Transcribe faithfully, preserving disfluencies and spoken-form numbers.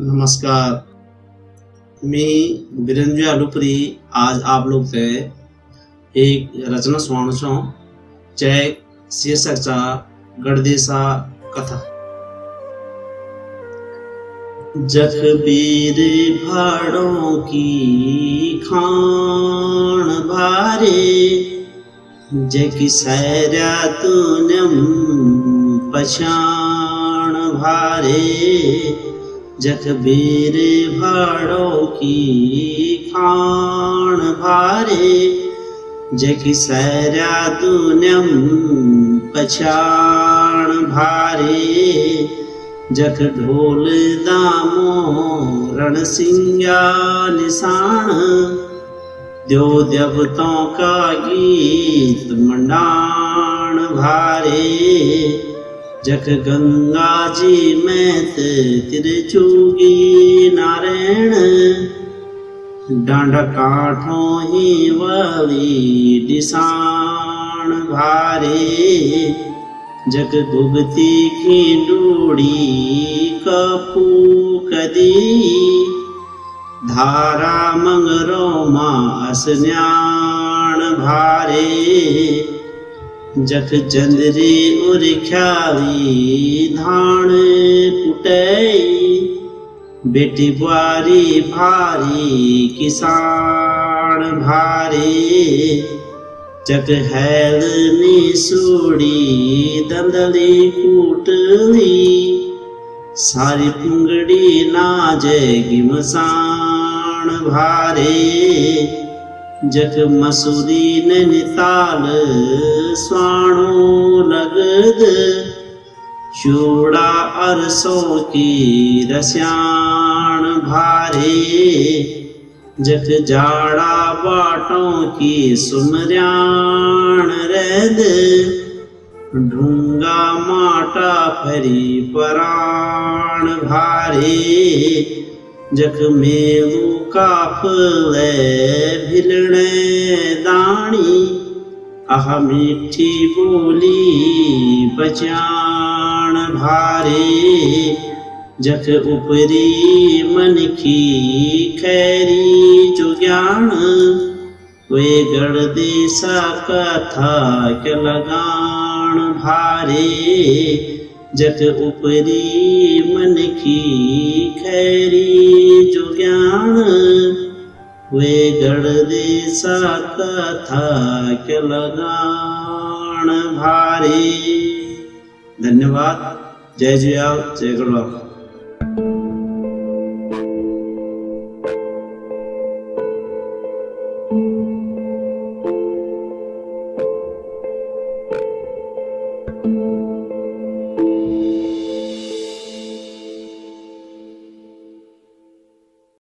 नमस्कार। मैं वीरेंद्र जुयाल आज आप लोग से एक रचना सुनाऊं जय शीर्षक चा गढ़देशा कथा। जख बीर भाड़ों की खान भारे जखि सहरा तूनम पछाण भारे जख बीर भाड़ों की खान भारे जखि सहरा तूनम पछाण भारे जख ढोल दामो रण सिंगा निशान द्यो देवताओं का गीत मंडाण भारे जख गंगा जी में तिरचूगी नारायण डांडा काठों ही वाली डिसान भारे जख भुगती की डूड़ी कपू कदी धारा मंगरो मां स्नान भारे जख चंद्री उर ख्याली धान कुटई बेटी बुआरी भारी किसान भारी जख हैलनी सूड़ी दंदली कूटली सारी पुंगड़ी नाजेगी मसान भारी जख मसूरी नैनीताल स्वाणु लगद चूड़ा अरसों की रस्यान भारे जख जाड़ा बाटों की सुमरियान रद ढूंगा माटा फरी परान भारे जख मेलू काफले भिलने दानी अह मीठी बोली बचान भारे जख उपरी मन की खैरी जुग्यान वे गढ़देशा कथा के लगान भारे जख उपरी मन की खैरी जुग्यान वे गढ़देशा कथा के लगान भारी। धन्यवाद। जय जुयाल, जय गढ़वाली।